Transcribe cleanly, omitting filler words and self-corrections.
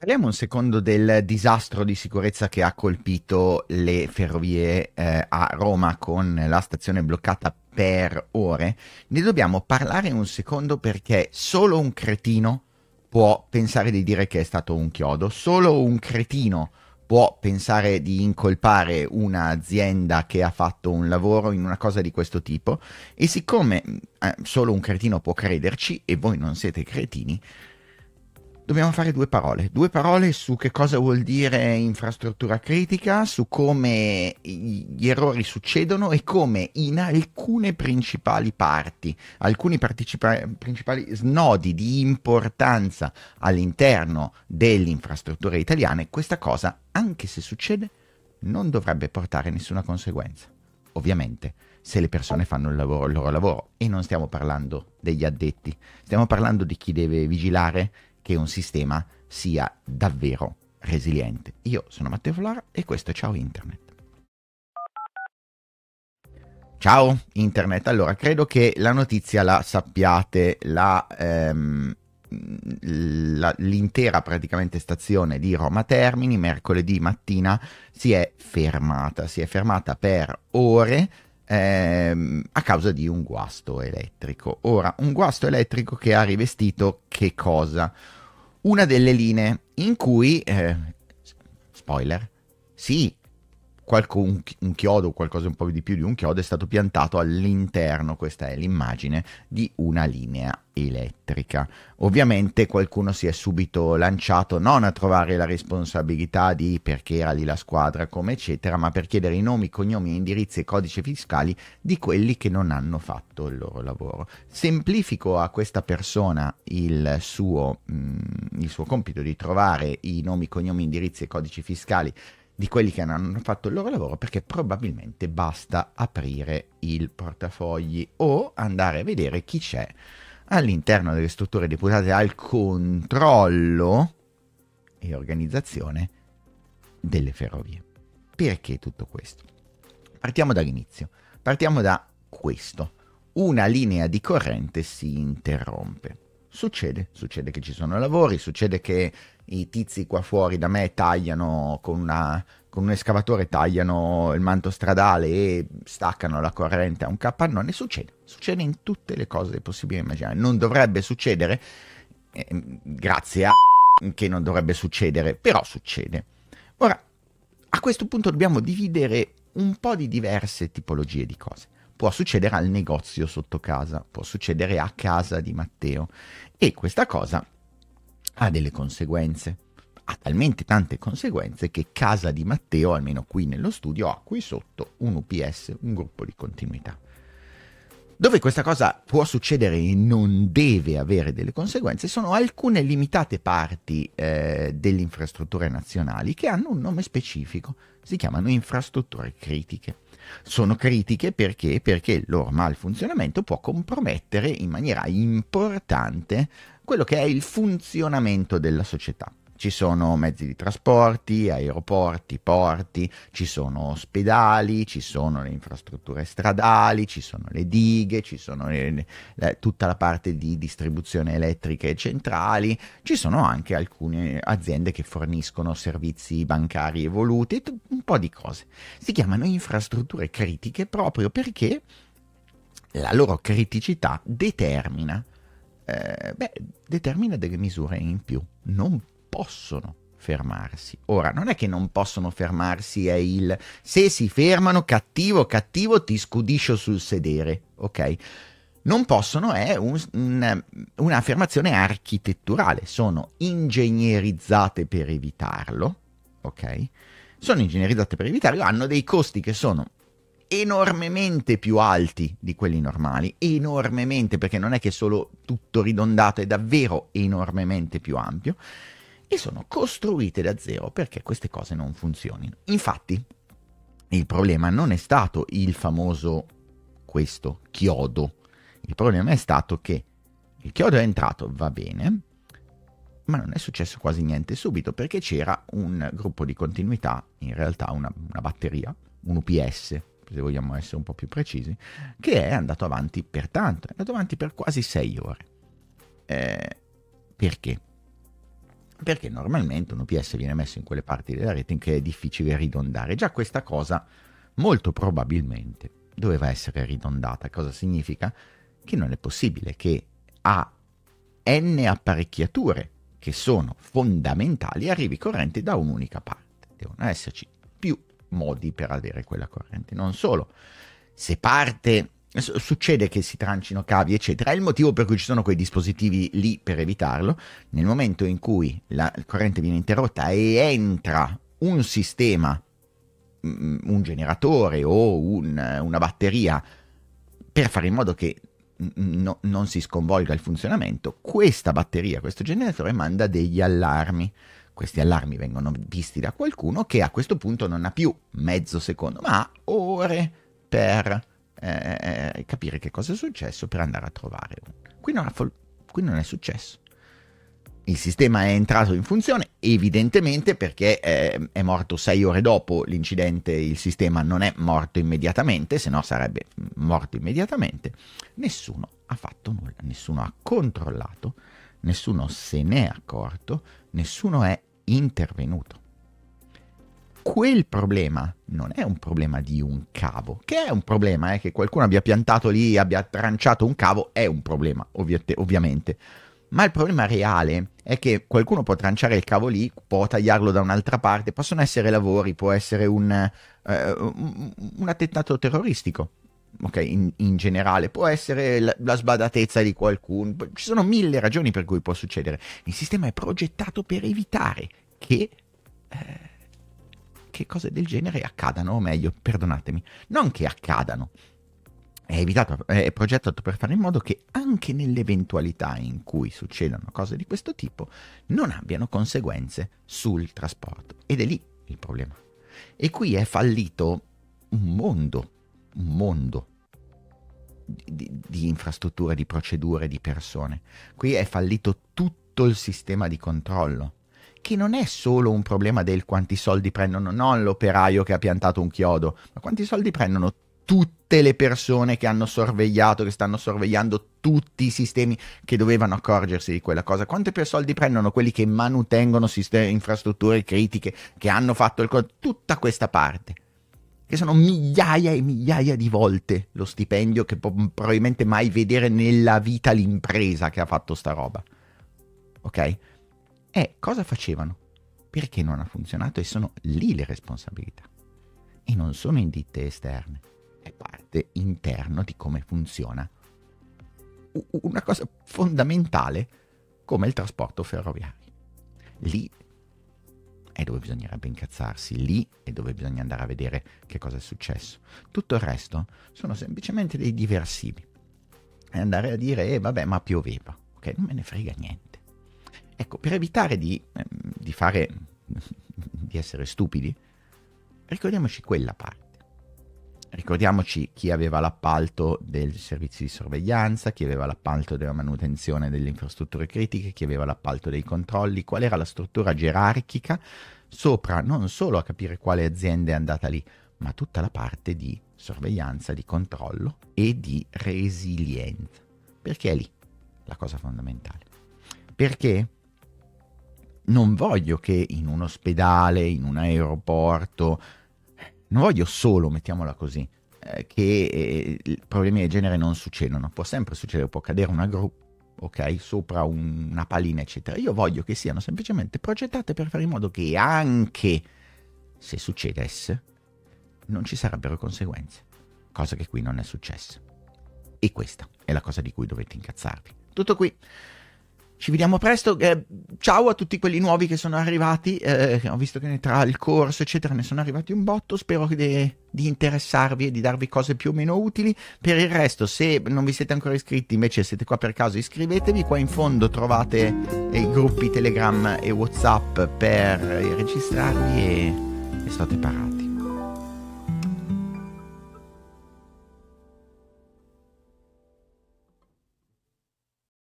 Parliamo un secondo del disastro di sicurezza che ha colpito le ferrovie a Roma, con la stazione bloccata per ore. Ne dobbiamo parlare un secondo, perché solo un cretino può pensare di dire che è stato un chiodo, solo un cretino può pensare di incolpare un'azienda che ha fatto un lavoro in una cosa di questo tipo, e siccome solo un cretino può crederci e voi non siete cretini, dobbiamo fare due parole su che cosa vuol dire infrastruttura critica, su come gli errori succedono e come in alcune principali parti, alcuni principali snodi di importanza all'interno dell'infrastruttura italiana, questa cosa, anche se succede, non dovrebbe portare nessuna conseguenza. Ovviamente, se le persone fanno il loro lavoro, e non stiamo parlando degli addetti, stiamo parlando di chi deve vigilare che un sistema sia davvero resiliente. Io sono Matteo Flora e questo è Ciao Internet. Ciao Internet, allora credo che la notizia la sappiate, l'intera praticamente stazione di Roma Termini mercoledì mattina si è fermata per ore a causa di un guasto elettrico. Ora, un guasto elettrico che ha rivestito che cosa? Una delle linee in cui, spoiler, sì, un chiodo, qualcosa un po' di più di un chiodo, è stato piantato all'interno, questa è l'immagine, di una linea elettrica. Ovviamente qualcuno si è subito lanciato non a trovare la responsabilità di perché era lì la squadra, come eccetera, ma per chiedere i nomi, cognomi, indirizzi e codici fiscali di quelli che non hanno fatto il loro lavoro. Semplifico a questa persona il suo compito di trovare i nomi, cognomi, indirizzi e codici fiscali di quelli che non hanno fatto il loro lavoro, perché probabilmente basta aprire il portafogli o andare a vedere chi c'è all'interno delle strutture deputate al controllo e organizzazione delle ferrovie. Perché tutto questo? Partiamo dall'inizio, partiamo da questo. Una linea di corrente si interrompe. Succede che ci sono lavori, succede che i tizi qua fuori da me tagliano con un escavatore, tagliano il manto stradale e staccano la corrente a un capannone. Succede in tutte le cose possibili e immaginabili. Non dovrebbe succedere, grazie a che non dovrebbe succedere, però succede. Ora, a questo punto dobbiamo dividere un po' di diverse tipologie di cose. Può succedere al negozio sotto casa, può succedere a casa di Matteo, e questa cosa ha delle conseguenze, ha talmente tante conseguenze che casa di Matteo, almeno qui nello studio, ha qui sotto un UPS, un gruppo di continuità. Dove questa cosa può succedere e non deve avere delle conseguenze sono alcune limitate parti delle infrastrutture nazionali che hanno un nome specifico, si chiamano infrastrutture critiche. Sono critiche perché il loro malfunzionamento può compromettere in maniera importante quello che è il funzionamento della società. Ci sono mezzi di trasporti, aeroporti, porti, ci sono ospedali, ci sono le infrastrutture stradali, ci sono le dighe, ci sono tutta la parte di distribuzione elettrica e centrali, ci sono anche alcune aziende che forniscono servizi bancari evoluti, un po' di cose. Si chiamano infrastrutture critiche proprio perché la loro criticità determina delle misure in più, non possono fermarsi. Ora, non è che non possono fermarsi, è il se si fermano, cattivo ti scudiscio sul sedere, ok? Non possono è un'affermazione architetturale, sono ingegnerizzate per evitarlo, ok? Sono ingegnerizzate per evitarlo, hanno dei costi che sono enormemente più alti di quelli normali, enormemente, perché non è che è solo tutto ridondato, è davvero enormemente più ampio, e sono costruite da zero perché queste cose non funzionino. Infatti, il problema non è stato il famoso questo chiodo, il problema è stato che il chiodo è entrato, va bene, ma non è successo quasi niente subito perché c'era un gruppo di continuità, in realtà una batteria, un UPS, se vogliamo essere un po' più precisi, che è andato avanti per tanto, è andato avanti per quasi 6 ore. Perché? perché normalmente un OPS viene messo in quelle parti della rete in cui è difficile ridondare. Già questa cosa molto probabilmente doveva essere ridondata. Cosa significa? Che non è possibile che a n apparecchiature che sono fondamentali arrivi corrente da un'unica parte. Devono esserci più modi per avere quella corrente. Non solo, se parte... succede che si trancino cavi eccetera, è il motivo per cui ci sono quei dispositivi lì per evitarlo. Nel momento in cui la corrente viene interrotta e entra un sistema, un generatore o una batteria, per fare in modo che non si sconvolga il funzionamento, questa batteria, questo generatore manda degli allarmi. Questi allarmi vengono visti da qualcuno che a questo punto non ha più mezzo secondo ma ha ore per capire che cosa è successo, per andare a trovare uno. Qui non è successo. Il sistema è entrato in funzione evidentemente perché è morto 6 ore dopo l'incidente. Il sistema non è morto immediatamente, se no sarebbe morto immediatamente. Nessuno ha fatto nulla, nessuno ha controllato, nessuno se n'è accorto, nessuno è intervenuto. Quel problema non è un problema di un cavo, che è un problema, che qualcuno abbia piantato lì, abbia tranciato un cavo, è un problema ovviamente, ma il problema reale è che qualcuno può tranciare il cavo lì, può tagliarlo da un'altra parte, possono essere lavori, può essere un attentato terroristico, ok, in generale, può essere la sbadatezza di qualcuno, ci sono 1000 ragioni per cui può succedere. Il sistema è progettato per evitare che cose del genere accadano, o meglio, perdonatemi, non che accadano, è progettato per fare in modo che anche nell'eventualità in cui succedano cose di questo tipo non abbiano conseguenze sul trasporto, ed è lì il problema. E qui è fallito un mondo di infrastrutture, di procedure, di persone. Qui è fallito tutto il sistema di controllo, che non è solo un problema del quanti soldi prendono, non l'operaio che ha piantato un chiodo, ma quanti soldi prendono tutte le persone che hanno sorvegliato, che stanno sorvegliando tutti i sistemi, che dovevano accorgersi di quella cosa. Quanti più soldi prendono quelli che manutengono infrastrutture critiche, che hanno fatto tutta questa parte, che sono migliaia e migliaia di volte lo stipendio che può probabilmente mai vedere nella vita l'impresa che ha fatto sta roba, ok? Cosa facevano? Perché non ha funzionato, e sono lì le responsabilità. E non sono in ditte esterne, è parte interna di come funziona una cosa fondamentale come il trasporto ferroviario. Lì è dove bisognerebbe incazzarsi, lì è dove bisogna andare a vedere che cosa è successo. Tutto il resto sono semplicemente dei diversivi. E andare a dire, vabbè, ma pioveva, ok, non me ne frega niente. Ecco, per evitare di essere stupidi, ricordiamoci quella parte. Ricordiamoci chi aveva l'appalto del servizio di sorveglianza, chi aveva l'appalto della manutenzione delle infrastrutture critiche, chi aveva l'appalto dei controlli, qual era la struttura gerarchica sopra, non solo a capire quale azienda è andata lì, ma tutta la parte di sorveglianza, di controllo e di resilienza. Perché è lì la cosa fondamentale. Perché? Non voglio che in un ospedale, in un aeroporto, non voglio solo, mettiamola così, che problemi del genere non succedano. Può sempre succedere, può cadere una gru, ok, sopra una palina, eccetera. Io voglio che siano semplicemente progettate per fare in modo che anche se succedesse, non ci sarebbero conseguenze. Cosa che qui non è successa. E questa è la cosa di cui dovete incazzarvi. Tutto qui. Ci vediamo presto, ciao a tutti quelli nuovi che sono arrivati, ho visto che tra il corso eccetera ne sono arrivati un botto, spero di interessarvi e di darvi cose più o meno utili. Per il resto, se non vi siete ancora iscritti, invece siete qua per caso, iscrivetevi, qua in fondo trovate i gruppi Telegram e WhatsApp per registrarvi e state parati.